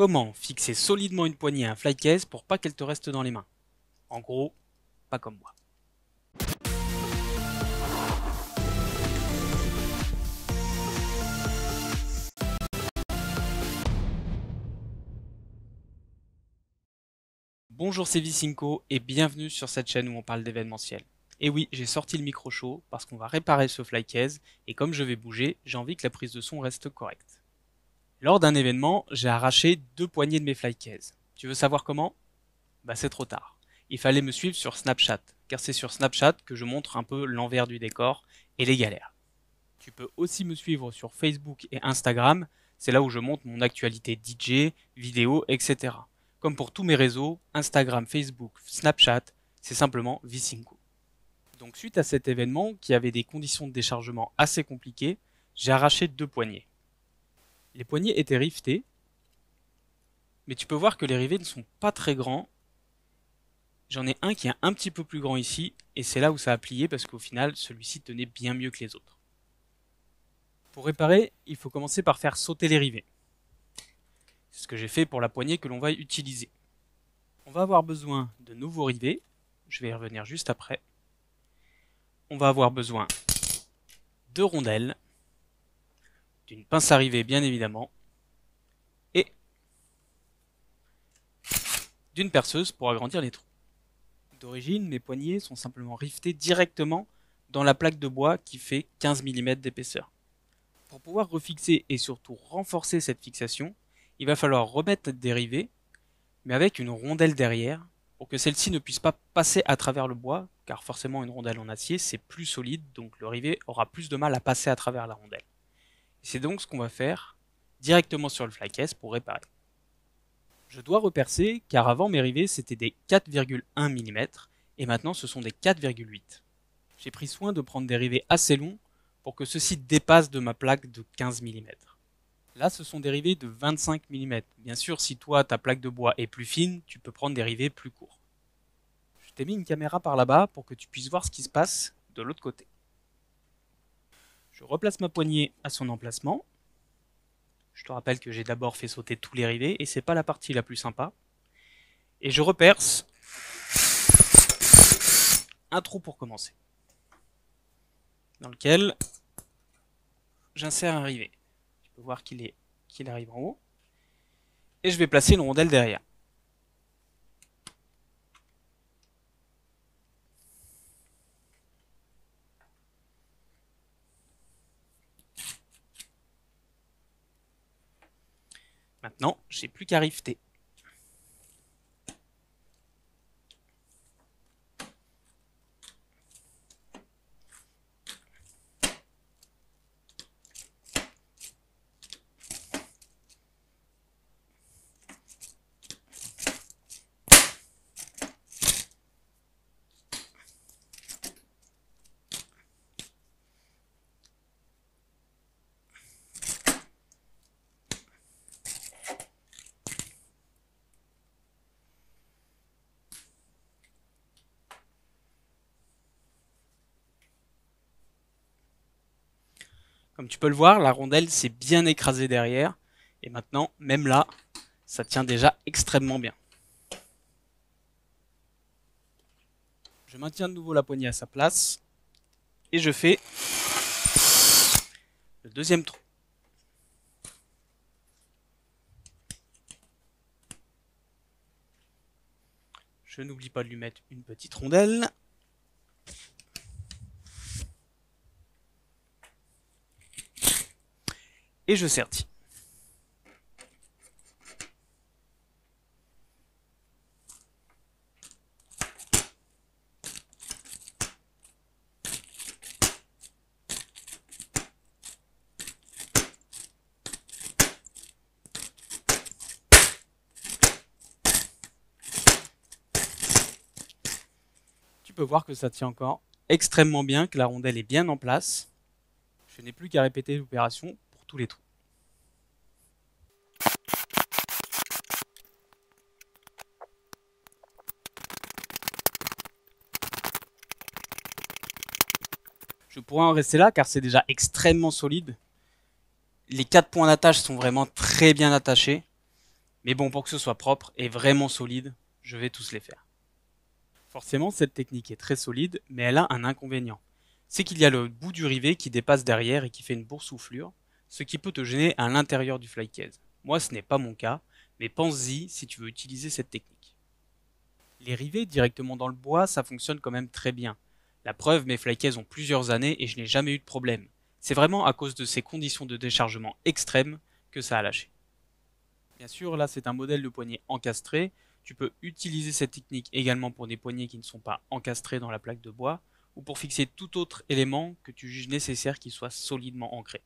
Comment fixer solidement une poignée à un flycase pour pas qu'elle te reste dans les mains? En gros, pas comme moi. Bonjour, c'est Vicinqo et bienvenue sur cette chaîne où on parle d'événementiel. Et oui, j'ai sorti le micro chaud parce qu'on va réparer ce flycase et comme je vais bouger, j'ai envie que la prise de son reste correcte. Lors d'un événement, j'ai arraché deux poignées de mes flycases. Tu veux savoir comment? Bah c'est trop tard. Il fallait me suivre sur Snapchat, car c'est sur Snapchat que je montre un peu l'envers du décor et les galères. Tu peux aussi me suivre sur Facebook et Instagram, c'est là où je montre mon actualité DJ, vidéo, etc. Comme pour tous mes réseaux, Instagram, Facebook, Snapchat, c'est simplement Vicinqo. Donc suite à cet événement, qui avait des conditions de déchargement assez compliquées, j'ai arraché deux poignées. Les poignées étaient rivetées, mais tu peux voir que les rivets ne sont pas très grands. J'en ai un qui est un petit peu plus grand ici, et c'est là où ça a plié parce qu'au final, celui-ci tenait bien mieux que les autres. Pour réparer, il faut commencer par faire sauter les rivets. C'est ce que j'ai fait pour la poignée que l'on va utiliser. On va avoir besoin de nouveaux rivets, je vais y revenir juste après. On va avoir besoin de rondelles, d'une pince à rivet bien évidemment, et d'une perceuse pour agrandir les trous. D'origine, mes poignées sont simplement rivetées directement dans la plaque de bois qui fait 15 mm d'épaisseur. Pour pouvoir refixer et surtout renforcer cette fixation, il va falloir remettre des rivets, mais avec une rondelle derrière, pour que celle-ci ne puisse pas passer à travers le bois, car forcément une rondelle en acier c'est plus solide, donc le rivet aura plus de mal à passer à travers la rondelle. C'est donc ce qu'on va faire directement sur le flycase pour réparer. Je dois repercer car avant mes rivets c'était des 4,1 mm et maintenant ce sont des 4,8. J'ai pris soin de prendre des rivets assez longs pour que ceux-ci dépassent de ma plaque de 15 mm. Là ce sont des rivets de 25 mm. Bien sûr si toi ta plaque de bois est plus fine, tu peux prendre des rivets plus courts. Je t'ai mis une caméra par là-bas pour que tu puisses voir ce qui se passe de l'autre côté. Je replace ma poignée à son emplacement. Je te rappelle que j'ai d'abord fait sauter tous les rivets et c'est pas la partie la plus sympa. Et je reperce un trou pour commencer, dans lequel j'insère un rivet. Tu peux voir qu'il arrive en haut. Et je vais placer une rondelle derrière. Maintenant, j'ai plus qu'à riveter. Comme tu peux le voir, la rondelle s'est bien écrasée derrière, et maintenant, même là, ça tient déjà extrêmement bien. Je maintiens de nouveau la poignée à sa place, et je fais le deuxième trou. Je n'oublie pas de lui mettre une petite rondelle. Et je sertis. Tu peux voir que ça tient encore extrêmement bien, que la rondelle est bien en place. Je n'ai plus qu'à répéter l'opération pour tous les trous. Je pourrais en rester là car c'est déjà extrêmement solide. Les 4 points d'attache sont vraiment très bien attachés. Mais bon, pour que ce soit propre et vraiment solide, je vais tous les faire. Forcément, cette technique est très solide, mais elle a un inconvénient. C'est qu'il y a le bout du rivet qui dépasse derrière et qui fait une boursouflure, ce qui peut te gêner à l'intérieur du fly case. Moi, ce n'est pas mon cas, mais pense-y si tu veux utiliser cette technique. Les rivets directement dans le bois, ça fonctionne quand même très bien. La preuve, mes fly cases ont plusieurs années et je n'ai jamais eu de problème. C'est vraiment à cause de ces conditions de déchargement extrêmes que ça a lâché. Bien sûr, là c'est un modèle de poignée encastrée. Tu peux utiliser cette technique également pour des poignées qui ne sont pas encastrées dans la plaque de bois ou pour fixer tout autre élément que tu juges nécessaire qui soit solidement ancré.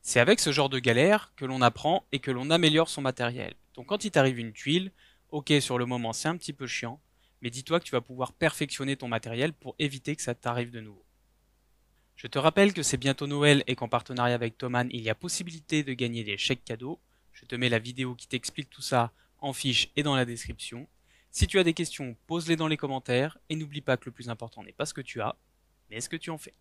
C'est avec ce genre de galère que l'on apprend et que l'on améliore son matériel. Donc quand il t'arrive une tuile, ok, sur le moment c'est un petit peu chiant, mais dis-toi que tu vas pouvoir perfectionner ton matériel pour éviter que ça t'arrive de nouveau. Je te rappelle que c'est bientôt Noël et qu'en partenariat avec Thomann, il y a possibilité de gagner des chèques cadeaux. Je te mets la vidéo qui t'explique tout ça en fiche et dans la description. Si tu as des questions, pose-les dans les commentaires et n'oublie pas que le plus important n'est pas ce que tu as, mais ce que tu en fais.